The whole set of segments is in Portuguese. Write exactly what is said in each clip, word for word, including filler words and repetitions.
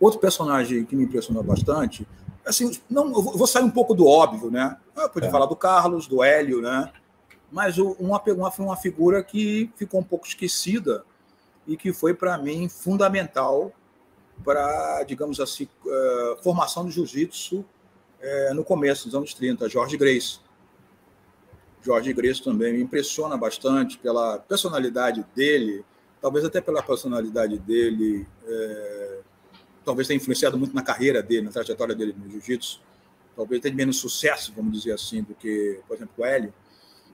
Outro personagem que me impressionou bastante, assim, não, eu vou sair um pouco do óbvio, né? Eu podia é. falar do Carlos, do Hélio, né? Mas uma, uma, uma figura que ficou um pouco esquecida e que foi, para mim, fundamental para, digamos assim, uh, formação do jiu-jitsu uh, no começo dos anos trinta, Jorge Gracie. Jorge Gracie também me impressiona bastante pela personalidade dele, talvez até pela personalidade dele, é, talvez tenha influenciado muito na carreira dele, na trajetória dele no jiu-jitsu, talvez tenha menos sucesso, vamos dizer assim, do que, por exemplo, o Hélio,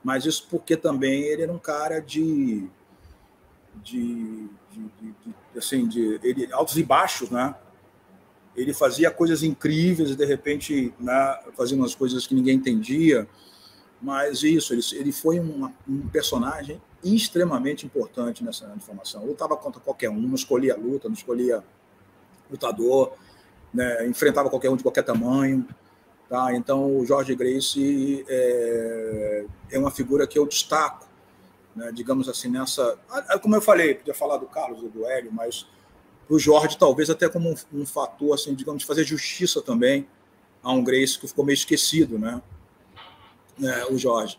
mas isso porque também ele era um cara de... de, de, de, de assim, de ele, altos e baixos, né? Ele fazia coisas incríveis e, de repente, né, fazia umas coisas que ninguém entendia. Mas isso, ele, ele foi uma, um personagem extremamente importante nessa formação. Lutava contra qualquer um, não escolhia luta, não escolhia lutador, né? Enfrentava qualquer um de qualquer tamanho. Tá? Então, o Jorge Gracie é, é uma figura que eu destaco, né? Digamos assim, nessa... Como eu falei, podia falar do Carlos e do Hélio, mas o Jorge talvez até como um, um fator, assim, digamos, de fazer justiça também a um Gracie que ficou meio esquecido, né? É, o Jorge.